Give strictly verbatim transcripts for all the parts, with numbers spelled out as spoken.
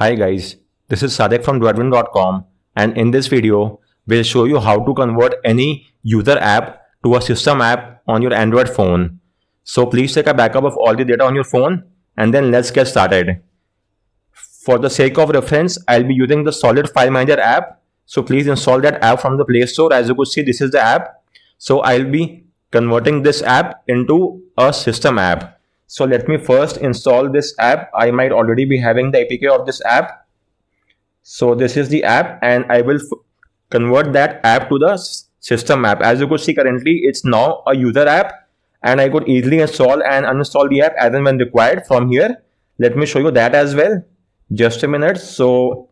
Hi guys, this is Sadek from Droidwin dot com, and in this video, we'll show you how to convert any user app to a system app on your Android phone. So please take a backup of all the data on your phone, and then let's get started. For the sake of reference, I'll be using the Solid File Manager app. So please install that app from the Play Store. As you could see, this is the app. So I'll be converting this app into a system app. So let me first install this app. I might already be having the A P K of this app. So this is the app, and I will convert that app to the system app. As you could see, currently it's now a user app, and I could easily install and uninstall the app as and when required from here. Let me show you that as well. Just a minute. So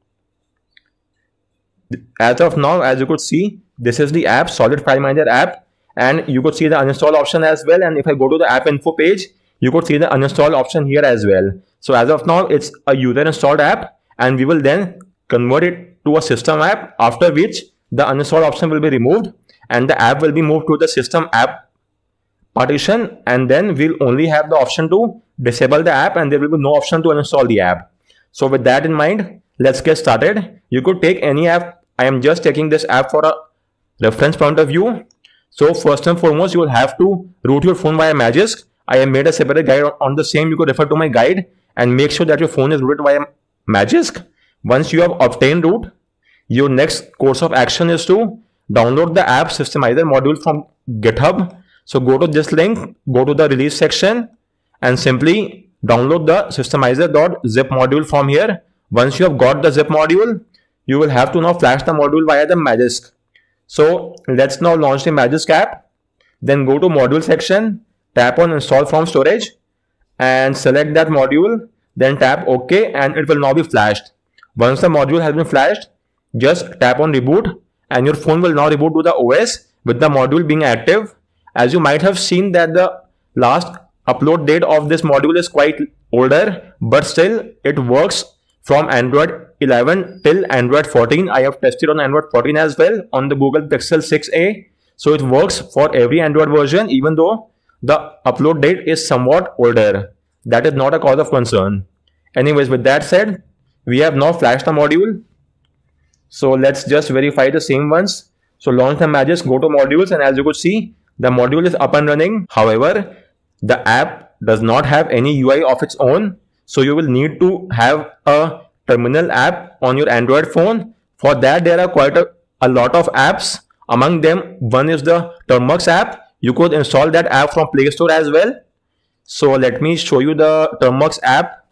as of now, as you could see, this is the app, Solid File Manager app. And you could see the uninstall option as well. And if I go to the app info page, you could see the uninstall option here as well. So as of now, it's a user installed app, and we will then convert it to a system app, after which the uninstall option will be removed and the app will be moved to the system app partition. And then we'll only have the option to disable the app, and there will be no option to uninstall the app. So with that in mind, let's get started. You could take any app. I am just taking this app for a reference point of view. So first and foremost, you will have to root your phone via Magisk. I have made a separate guide on the same. You could refer to my guide and make sure that your phone is rooted via Magisk. Once you have obtained root, your next course of action is to download the app systemizer module from GitHub. So go to this link, go to the release section, and simply download the systemizer.zip module from here. Once you have got the zip module, you will have to now flash the module via the Magisk. So let's now launch the Magisk app, then go to module section, tap on install from storage and select that module, then tap OK, and it will now be flashed. Once the module has been flashed, just tap on reboot, and your phone will now reboot to the O S with the module being active. As you might have seen that the last upload date of this module is quite older, but still it works from Android eleven till Android fourteen. I have tested on Android fourteen as well on the Google Pixel six A. So it works for every Android version, even though the upload date is somewhat older. That is not a cause of concern. Anyways, with that said, we have now flashed the module. So let's just verify the same once. So launch the Magisk, go to modules, and as you could see, the module is up and running. However, the app does not have any U I of its own. So you will need to have a terminal app on your Android phone. For that, there are quite a, a lot of apps. Among them, one is the Termux app. You could install that app from Play Store as well. So let me show you the Termux app.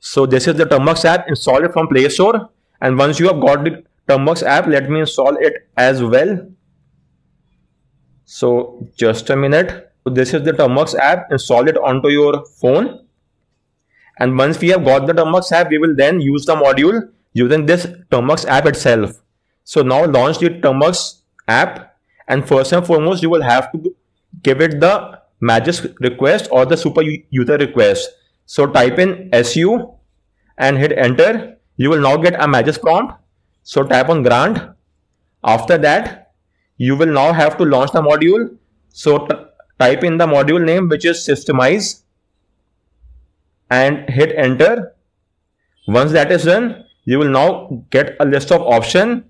So this is the Termux app. Install it from Play Store. And once you have got the Termux app, let me install it as well. So just a minute. So this is the Termux app. Install it onto your phone. And once we have got the Termux app, we will then use the module using this Termux app itself. So now launch the Termux app. And first and foremost, you will have to give it the Magisk request or the super user request. So type in S U and hit enter. You will now get a Magisk prompt. So tap on grant. After that, you will now have to launch the module. So type in the module name, which is systemize, and hit enter. Once that is done, you will now get a list of options.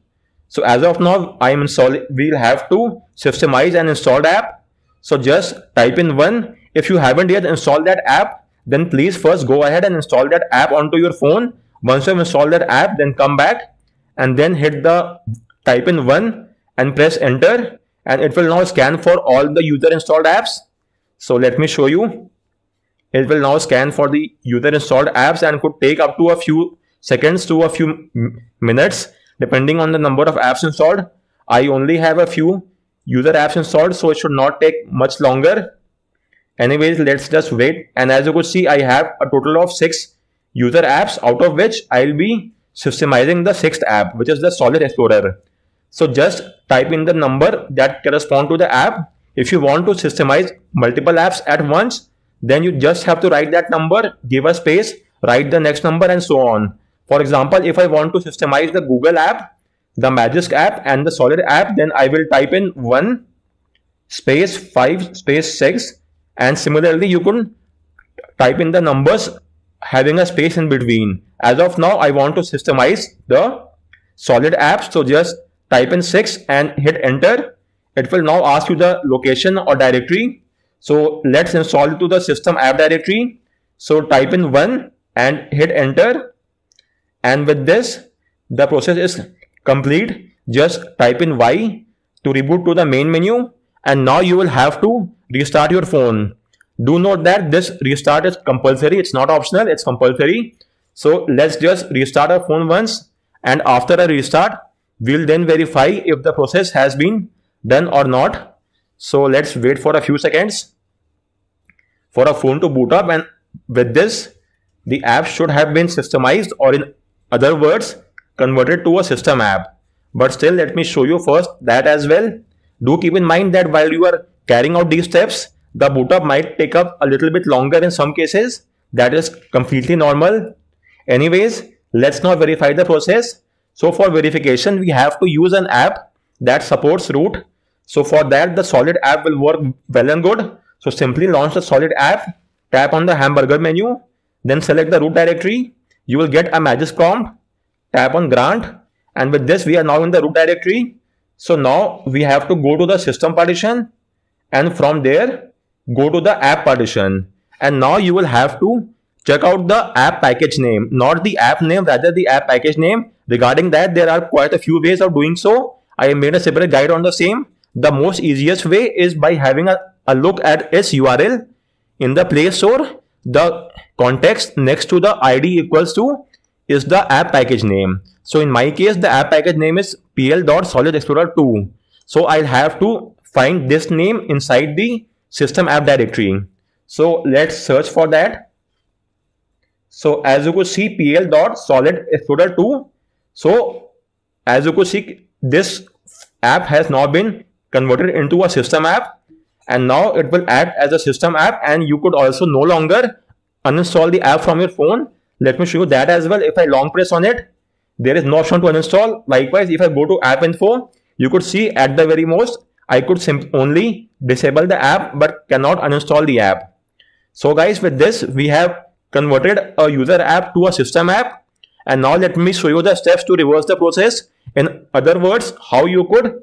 So as of now, I am installing. We'll have to systemize and install the app. So just type in one. If you haven't yet installed that app, then please first go ahead and install that app onto your phone. Once you have installed that app, then come back and then hit the type in one and press enter, and it will now scan for all the user installed apps. So let me show you. It will now scan for the user installed apps and could take up to a few seconds to a few minutes, depending on the number of apps installed. I only have a few user apps installed, so it should not take much longer. Anyways, let's just wait. And as you could see, I have a total of six user apps, out of which I'll be systemizing the sixth app, which is the Solid Explorer. So just type in the number that corresponds to the app. If you want to systemize multiple apps at once, then you just have to write that number, give a space, write the next number, and so on. For example, if I want to systemize the Google app, the Magisk app, and the Solid app, then I will type in one space five space six, and similarly you can type in the numbers having a space in between. As of now, I want to systemize the Solid apps. So just type in six and hit enter. It will now ask you the location or directory. So let's install it to the system app directory. So type in one and hit enter. And with this, the process is complete. Just type in Y to reboot to the main menu. And now you will have to restart your phone. Do note that this restart is compulsory. It's not optional, it's compulsory. So let's just restart our phone once. And after a restart, we'll then verify if the process has been done or not. So let's wait for a few seconds for a phone to boot up. And with this, the app should have been systemized, or in other words, converted to a system app. But still, let me show you first that as well. Do keep in mind that while you are carrying out these steps, the boot up might take up a little bit longer in some cases. That is completely normal. Anyways, let's now verify the process. So for verification, we have to use an app that supports root. So for that, the Solid app will work well and good. So simply launch the Solid app, tap on the hamburger menu, then select the root directory. You will get a Magisk prompt, tap on grant, and with this we are now in the root directory. So now we have to go to the system partition, and from there go to the app partition. And now you will have to check out the app package name, not the app name, rather the app package name. Regarding that, there are quite a few ways of doing so. I made a separate guide on the same. The most easiest way is by having a, a look at its U R L in the Play Store. The context next to the I D equals to is the app package name. So in my case, the app package name is pl dot solid explorer two. So I'll have to find this name inside the system app directory. So let's search for that. So as you could see, pl dot solid explorer two. So as you could see, this app has now been converted into a system app, and now it will act as a system app, and you could also no longer uninstall the app from your phone. Let me show you that as well. If I long press on it, there is no option to uninstall. Likewise, if I go to app info, you could see at the very most, I could simply only disable the app but cannot uninstall the app. So guys, with this, we have converted a user app to a system app. And now let me show you the steps to reverse the process. In other words, how you could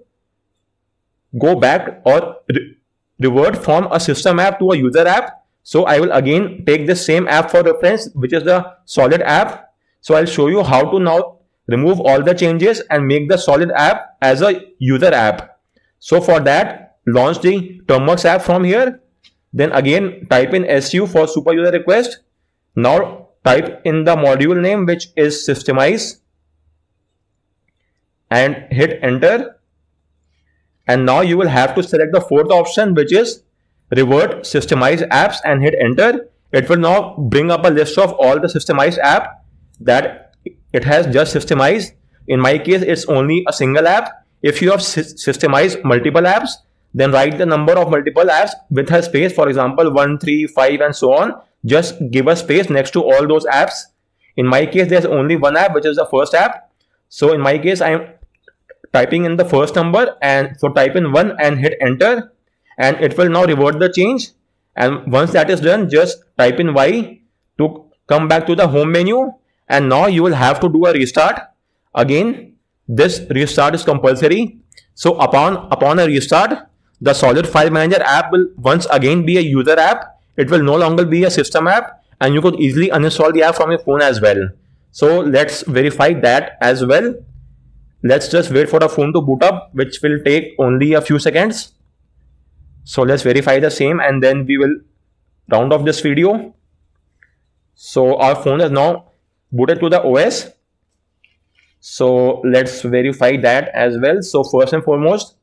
go back or re revert from a system app to a user app. So I will again take the same app for reference, which is the Solid app. So I'll show you how to now remove all the changes and make the Solid app as a user app. So for that, launch the Termux app from here. Then again, type in S U for super user request. Now type in the module name, which is systemize, and hit enter. And now you will have to select the fourth option, which is revert systemize apps, and hit enter. It will now bring up a list of all the systemized app that it has just systemized. In my case, it's only a single app. If you have systemized multiple apps, then write the number of multiple apps with a space, for example, one, three, five, and so on. Just give a space next to all those apps. In my case, there's only one app, which is the first app. So in my case, I'm typing in the first number, and so type in one and hit enter, and it will now revert the change. And once that is done, just type in Y to come back to the home menu. And now you will have to do a restart. Again, this restart is compulsory. So upon upon a restart, the Solid File Manager app will once again be a user app. It will no longer be a system app, and you could easily uninstall the app from your phone as well. So let's verify that as well. Let's just wait for the phone to boot up, which will take only a few seconds. So let's verify the same, and then we will round off this video. So our phone is now booted to the O S. So let's verify that as well. So first and foremost,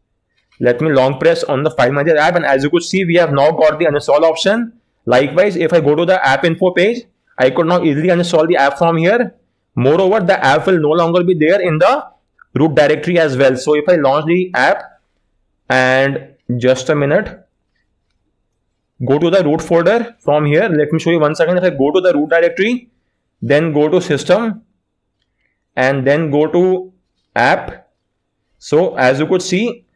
let me long press on the File Manager app, and as you could see, we have now got the uninstall option. Likewise, if I go to the app info page, I could now easily uninstall the app from here. Moreover, the app will no longer be there in the root directory as well. So if I launch the app and just a minute, go to the root folder from here. Let me show you once again. If I go to the root directory, then go to system, and then go to app. So as you could see,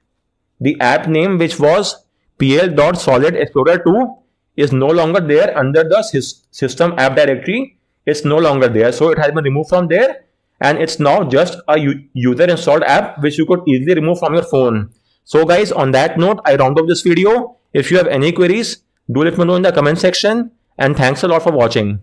the app name, which was pl dot solid explorer two, is no longer there under the system app directory. It's no longer there, so it has been removed from there, and it's now just a user installed app which you could easily remove from your phone. So guys, on that note, I round up this video. If you have any queries, do let me know in the comment section, and thanks a lot for watching.